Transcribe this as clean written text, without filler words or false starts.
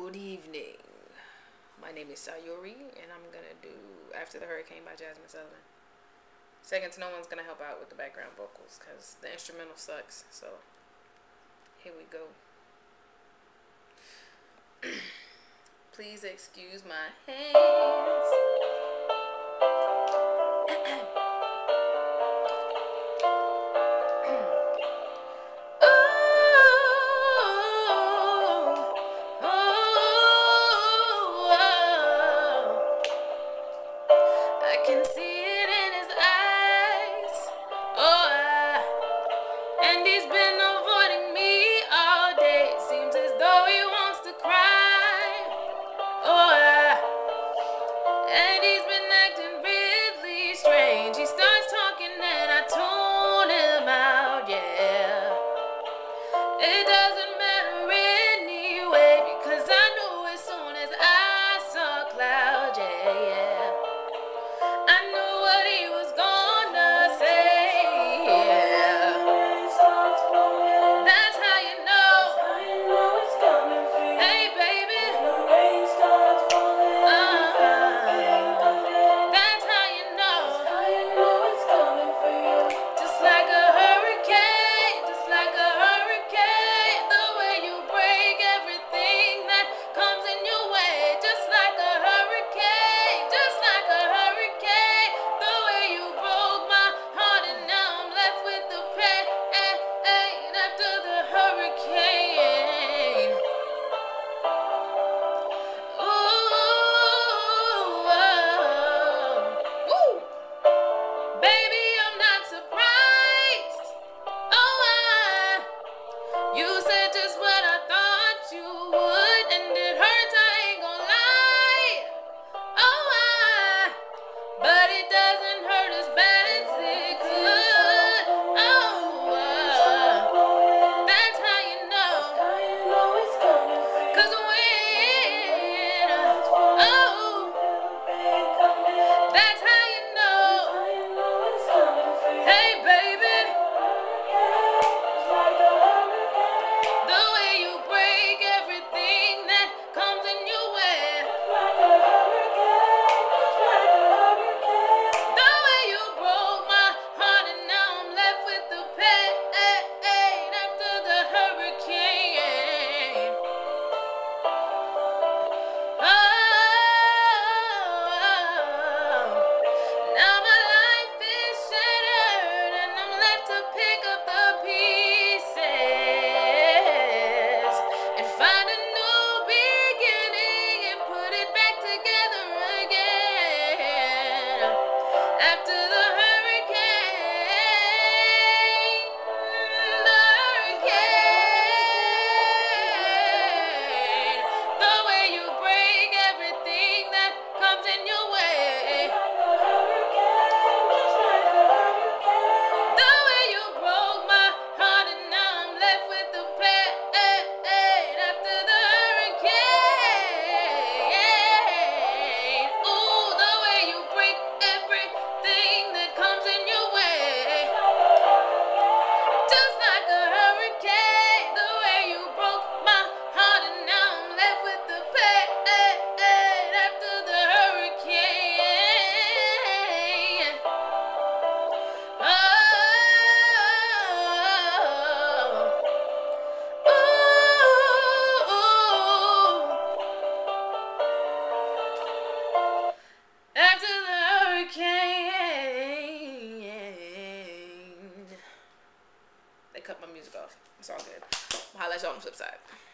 Good evening. My name is Sayori, and I'm going to do After the Hurricane by Jasmine Sullivan. Seconds, no one's going to help out with the background vocals because the instrumental sucks. So, here we go. Please excuse my hands. Cut my music off. It's all good. I'll let y'all on the flip side.